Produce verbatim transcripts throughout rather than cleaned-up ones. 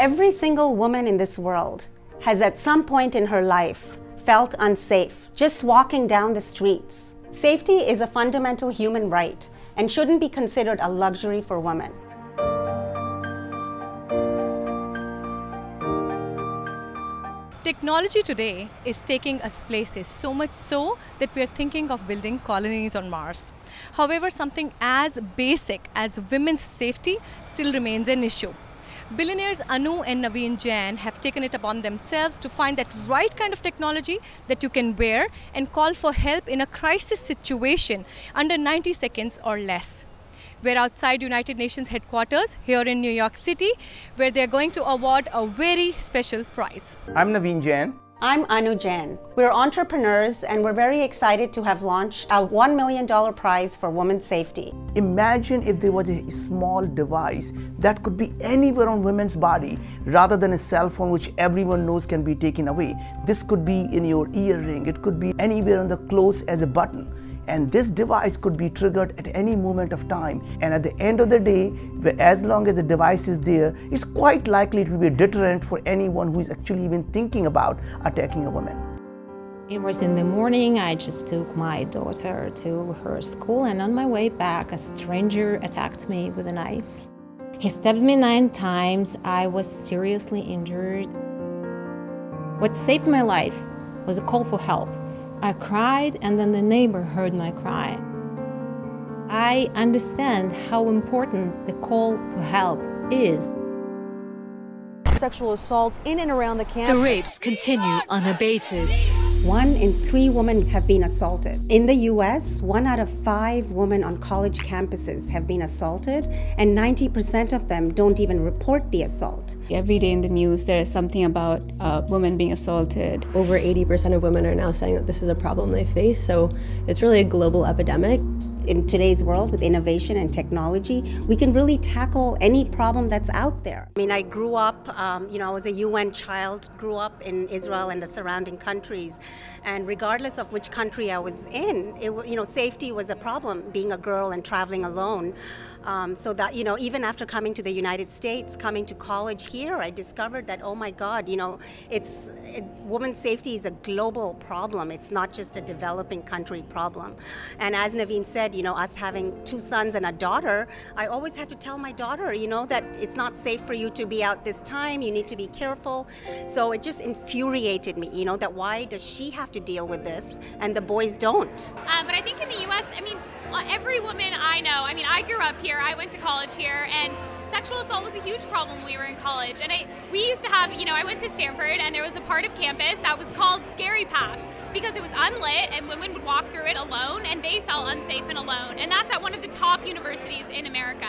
Every single woman in this world has at some point in her life felt unsafe just walking down the streets. Safety is a fundamental human right and shouldn't be considered a luxury for women. Technology today is taking us places, so much so that we are thinking of building colonies on Mars. However, something as basic as women's safety still remains an issue. Billionaires Anu and Naveen Jain have taken it upon themselves to find that right kind of technology that you can wear and call for help in a crisis situation under ninety seconds or less. We're outside United Nations headquarters here in New York City, where they're going to award a very special prize. I'm Naveen Jain. I'm Anu Jain. We're entrepreneurs and we're very excited to have launched a one million dollar prize for women's safety. Imagine if there was a small device that could be anywhere on women's body rather than a cell phone, which everyone knows can be taken away. This could be in your earring, it could be anywhere on the clothes as a button. And this device could be triggered at any moment of time. And at the end of the day, as long as the device is there, it's quite likely it will be a deterrent for anyone who is actually even thinking about attacking a woman. It was in the morning, I just took my daughter to her school, and on my way back, a stranger attacked me with a knife. He stabbed me nine times. I was seriously injured. What saved my life was a call for help. I cried, and then the neighbor heard my cry. I understand how important the call for help is. Sexual assaults in and around the campus. The rapes continue unabated. One in three women have been assaulted. In the U S, one out of five women on college campuses have been assaulted, and ninety percent of them don't even report the assault. Every day in the news, there is something about uh, women being assaulted. Over eighty percent of women are now saying that this is a problem they face, so it's really a global epidemic. In today's world, with innovation and technology, we can really tackle any problem that's out there. I mean, I grew up, um, you know, I was a U N child, grew up in Israel and the surrounding countries. And regardless of which country I was in, it, you know, safety was a problem, being a girl and traveling alone. Um, so that, you know, even after coming to the United States, coming to college here, I discovered that, oh my God, you know, it's, it, women's safety is a global problem. It's not just a developing country problem. And as Naveen said, you know, us having two sons and a daughter, I always had to tell my daughter, you know, that it's not safe for you to be out this time, you need to be careful. So it just infuriated me, you know, that why does she have to deal with this and the boys don't? Uh, but I think in the U S, I mean, every woman I know, I mean, I grew up here, I went to college here, and sexual assault was a huge problem when we were in college. And I, we used to have, you know, I went to Stanford, and there was a part of campus that was called Scary Path, because it was unlit and women would walk through it alone and they felt unsafe and alone. And that's at one of the top universities in America.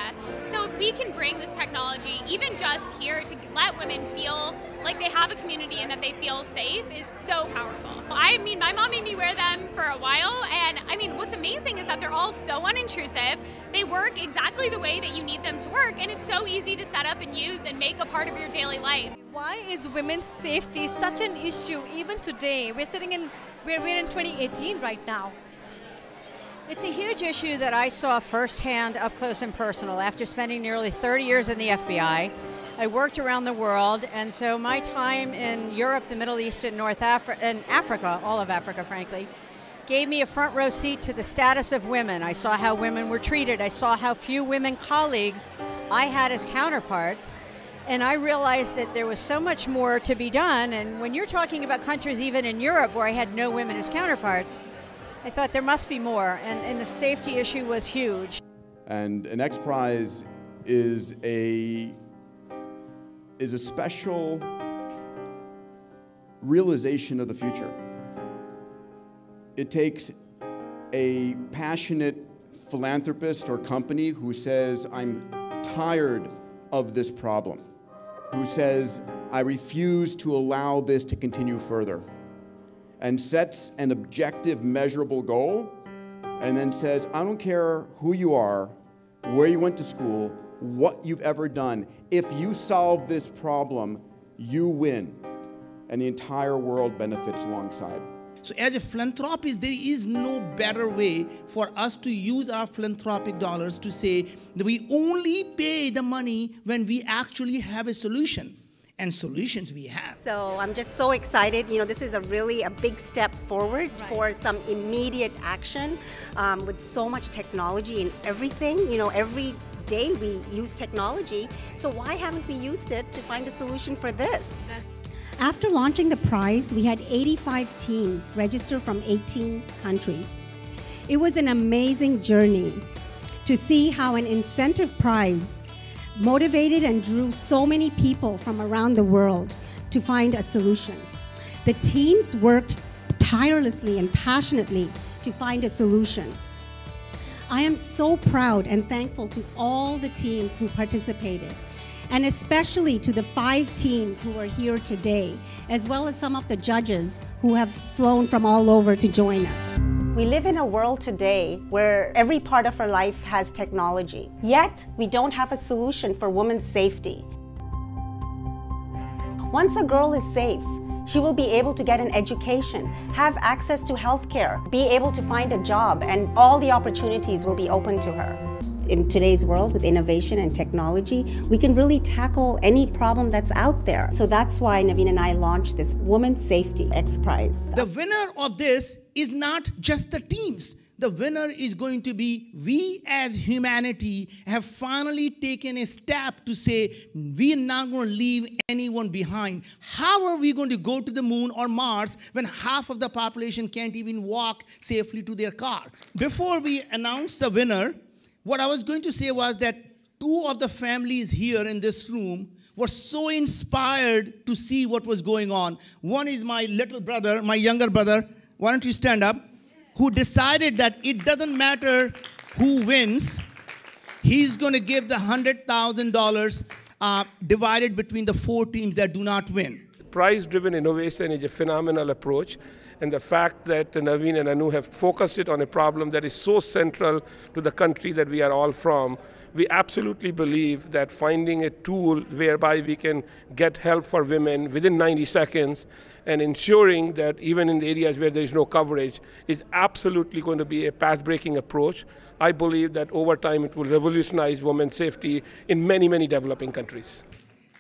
So if we can bring this technology, even just here, to let women feel like they have a community and that they feel safe, is so powerful. I mean, my mom made me wear them for a while, and I mean, what's amazing is that they're all so unintrusive. They work exactly the way that you need them to work, and it's so easy to set up and use and make a part of your daily life. Why is women's safety such an issue even today? We're sitting in, we're, we're in twenty eighteen right now. It's a huge issue that I saw firsthand, up close and personal. After spending nearly thirty years in the F B I, I worked around the world, and so my time in Europe, the Middle East, and North Africa, and Africa, all of Africa, frankly, gave me a front row seat to the status of women. I saw how women were treated. I saw how few women colleagues I had as counterparts. And I realized that there was so much more to be done. And when you're talking about countries even in Europe where I had no women as counterparts, I thought there must be more. And, and the safety issue was huge. And an XPRIZE is a, is a special realization of the future. It takes a passionate philanthropist or company who says, I'm tired of this problem, who says, I refuse to allow this to continue further, and sets an objective, measurable goal, and then says, I don't care who you are, where you went to school, what you've ever done, if you solve this problem, you win, and the entire world benefits alongside. So as a philanthropist, there is no better way for us to use our philanthropic dollars to say that we only pay the money when we actually have a solution. and solutions we have. So I'm just so excited. You know, this is a really a big step forward right. for some immediate action um, with so much technology in everything. You know, every day we use technology. So why haven't we used it to find a solution for this? After launching the prize, we had eighty-five teams register from eighteen countries. It was an amazing journey to see how an incentive prize motivated and drew so many people from around the world to find a solution. The teams worked tirelessly and passionately to find a solution. I am so proud and thankful to all the teams who participated, and especially to the five teams who are here today, as well as some of the judges who have flown from all over to join us. We live in a world today where every part of our life has technology, yet we don't have a solution for women's safety. Once a girl is safe, she will be able to get an education, have access to healthcare, be able to find a job, and all the opportunities will be open to her. In today's world, with innovation and technology, we can really tackle any problem that's out there. So that's why Naveen and I launched this Women's Safety XPRIZE. The winner of this is not just the teams. The winner is going to be we as humanity have finally taken a step to say we are not going to leave anyone behind. How are we going to go to the moon or Mars when half of the population can't even walk safely to their car? Before we announce the winner, what I was going to say was that two of the families here in this room were so inspired to see what was going on. One is my little brother, my younger brother, why don't you stand up, who decided that it doesn't matter who wins, he's going to give the one hundred thousand dollars uh, divided between the four teams that do not win. Prize-driven innovation is a phenomenal approach, and the fact that Naveen and Anu have focused it on a problem that is so central to the country that we are all from, we absolutely believe that finding a tool whereby we can get help for women within ninety seconds and ensuring that even in the areas where there is no coverage is absolutely going to be a path-breaking approach. I believe that over time it will revolutionize women's safety in many, many developing countries.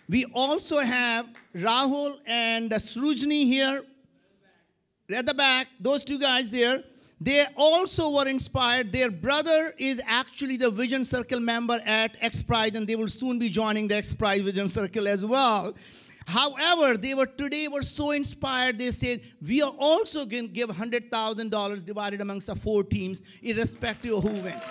We also have Rahul and Srujini here at the back, those two guys there. They also were inspired. Their brother is actually the Vision Circle member at XPRIZE, and they will soon be joining the XPRIZE Vision Circle as well. However, they were today were so inspired, they said, we are also going to give one hundred thousand dollars divided amongst the four teams, irrespective of who wins.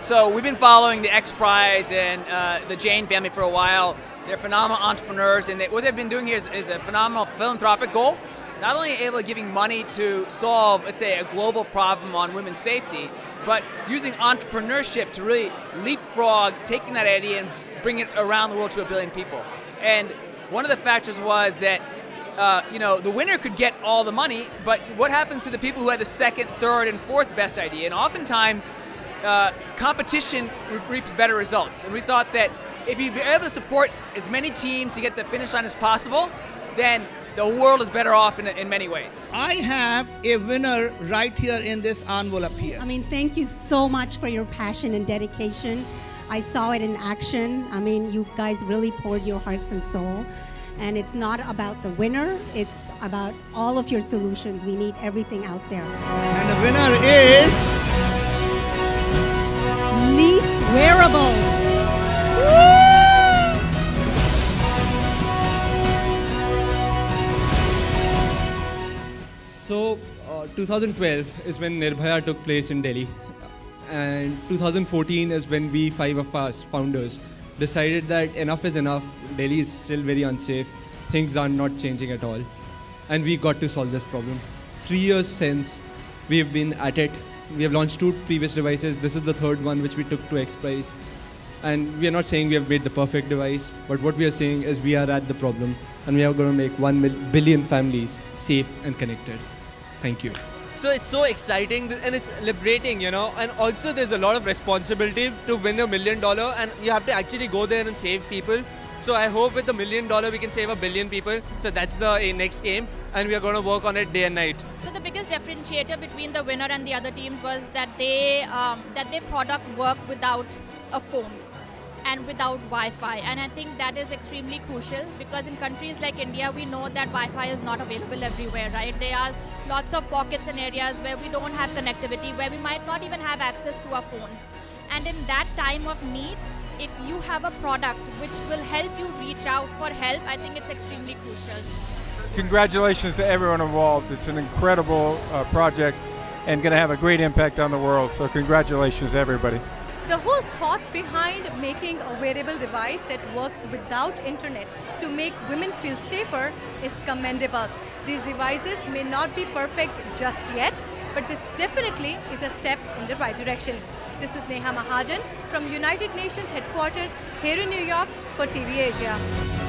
So we've been following the XPRIZE and uh, the Jain family for a while. They're phenomenal entrepreneurs, and they, what they've been doing here is, is a phenomenal philanthropic goal. Not only able to giving money to solve, let's say, a global problem on women's safety, but using entrepreneurship to really leapfrog, taking that idea and bring it around the world to a billion people. And one of the factors was that Uh, you know, the winner could get all the money, but what happens to the people who had the second, third, and fourth best idea? And oftentimes, uh, competition reaps better results. And we thought that if you'd be able to support as many teams to get the finish line as possible, then the world is better off in, in many ways. I have a winner right here in this envelope here. I mean, thank you so much for your passion and dedication. I saw it in action. I mean, you guys really poured your hearts and soul. And it's not about the winner, it's about all of your solutions. We need everything out there. And the winner is Leaf Wearables. Woo! So, uh, two thousand twelve is when Nirbhaya took place in Delhi. And two thousand fourteen is when we, five of us founders, decided that enough is enough, Delhi is still very unsafe, things are not changing at all, and we got to solve this problem. Three years since, we have been at it. We have launched two previous devices, this is the third one which we took to XPRIZE, and we are not saying we have made the perfect device, but what we are saying is we are at the problem, and we are going to make one billion families safe and connected. Thank you. So it's so exciting and it's liberating, you know, and also there's a lot of responsibility to win a million dollar and you have to actually go there and save people. So I hope with a million dollar we can save a billion people. So that's the next aim and we are going to work on it day and night. So the biggest differentiator between the winner and the other teams was that they um, that their product worked without a foam. and without Wi-Fi. And I think that is extremely crucial, because in countries like India, we know that Wi-Fi is not available everywhere, right? There are lots of pockets and areas where we don't have connectivity, where we might not even have access to our phones. And in that time of need, if you have a product which will help you reach out for help, I think it's extremely crucial. Congratulations to everyone involved. It's an incredible uh, project and going to have a great impact on the world. So congratulations to everybody. The whole thought behind making a wearable device that works without internet to make women feel safer is commendable. These devices may not be perfect just yet, but this definitely is a step in the right direction. This is Neha Mahajan from United Nations headquarters here in New York for T V Asia.